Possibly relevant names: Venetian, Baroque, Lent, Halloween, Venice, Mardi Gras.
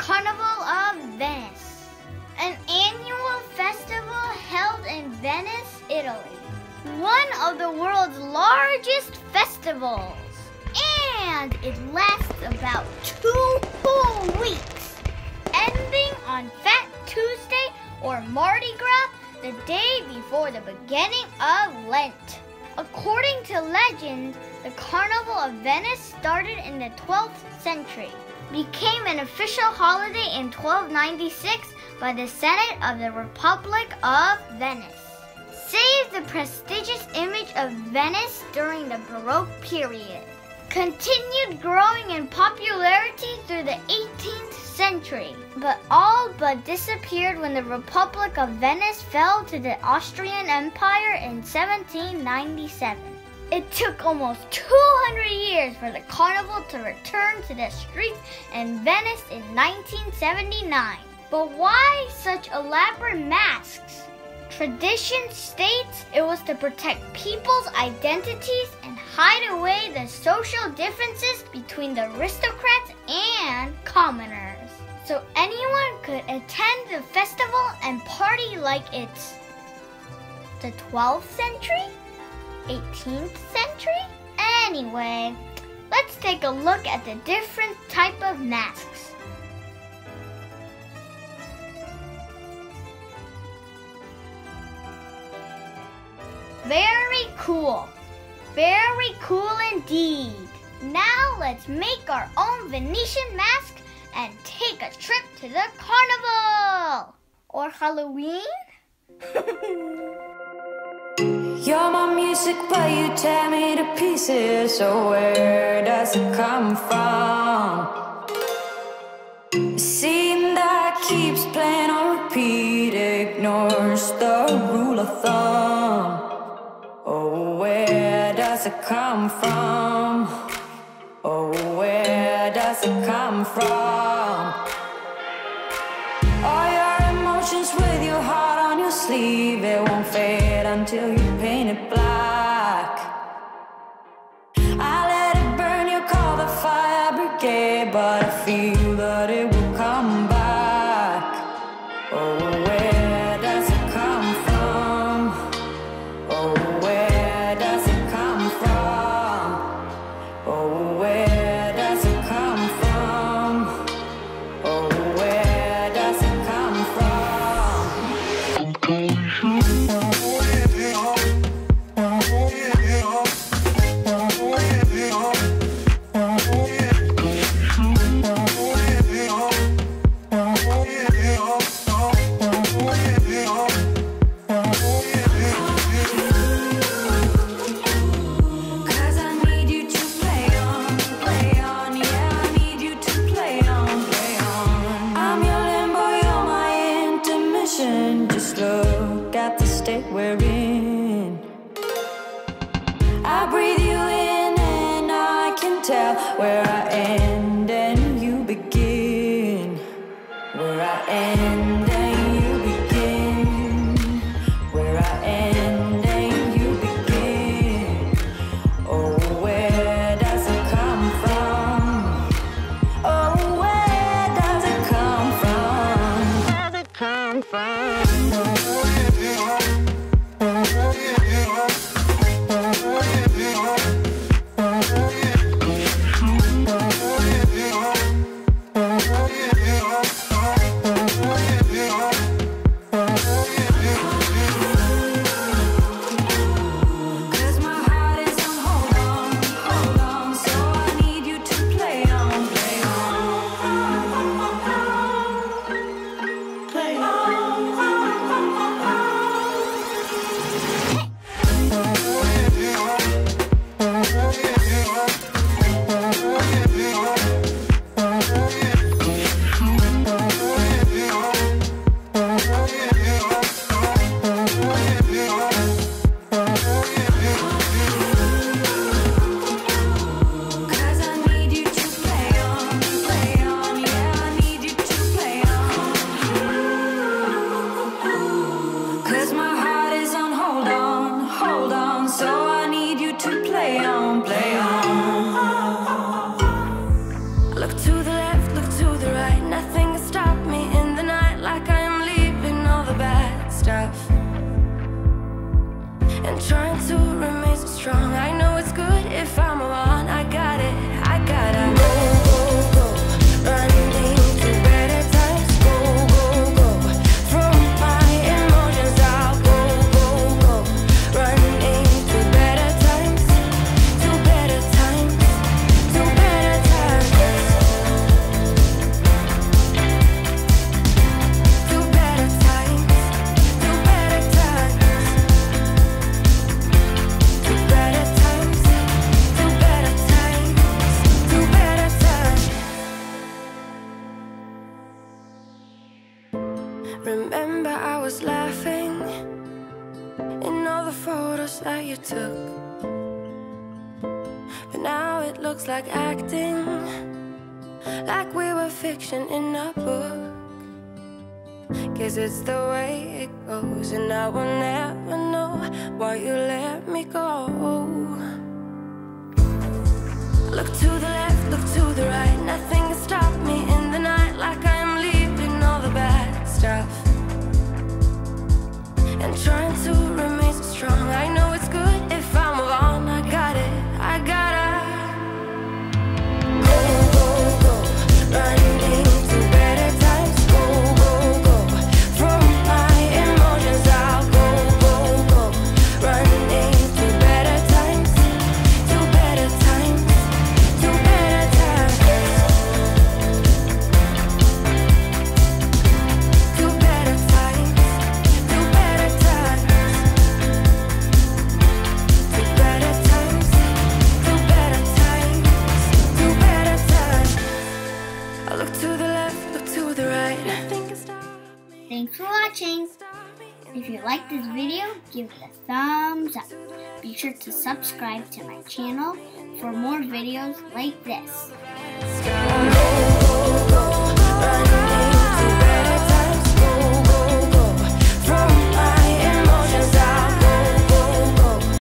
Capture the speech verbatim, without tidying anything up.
Carnival of Venice, an annual festival held in Venice, Italy. One of the world's largest festivals, and it lasts about two full weeks, ending on Fat Tuesday or Mardi Gras, the day before the beginning of Lent. According to legend, the Carnival of Venice started in the twelfth century, became an official holiday in twelve ninety-six by the Senate of the Republic of Venice. Save the prestigious image of Venice during the Baroque period. Continued growing in popularity through the eighteenth century, but all but disappeared when the Republic of Venice fell to the Austrian Empire in seventeen ninety-seven. It took almost two hundred years for the carnival to return to the streets in Venice in nineteen seventy-nine. But why such elaborate masks? Tradition states it was to protect people's identities and hide away the social differences between the aristocrats and commoners, so anyone could attend the festival and party like it's the twelfth century? eighteenth century? Anyway, let's take a look at the different type of masks. Very cool. Very cool indeed. Now let's make our own Venetian mask and take a trip to the carnival! Or Halloween? You're my music, but you tear me to pieces. So where does it come from? The scene that keeps playing on repeat ignores the rule of thumb. Oh, where does it come from? Oh, where does it come from? All your emotions with your heart on your sleeve, it won't fade until you paint it black. I let it burn, you call the fire brigade, but I feel that it will come back. Oh, where does it come from? Oh, where I end and you begin, where I end and you begin, where I end and you begin. Oh, where does it come from? Oh, where does it come from? Where does it come from? Oh, photos that you took, but now it looks like acting, like we were fiction in a book. Guess it's the way it goes, and I will never know why you let me go. Look to the left, look to the right, nothing can stop me in the night, like I'm leaving all the bad stuff and trying to remain so strong. I know it's good if I'm wrong. I got it, I gotta go, go, go, running into better times. Go, go, go, from my emotions I'll go, go, go, running to better times, to better times, to better times, to better times. Thanks for watching. If you like this video, give it a thumbs up. Be sure to subscribe to my channel for more videos like this.